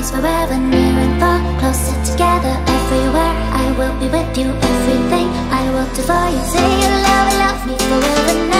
always forever, near and far, closer together, everywhere. I will be with you, everything I will do for you. Say you love me forever now.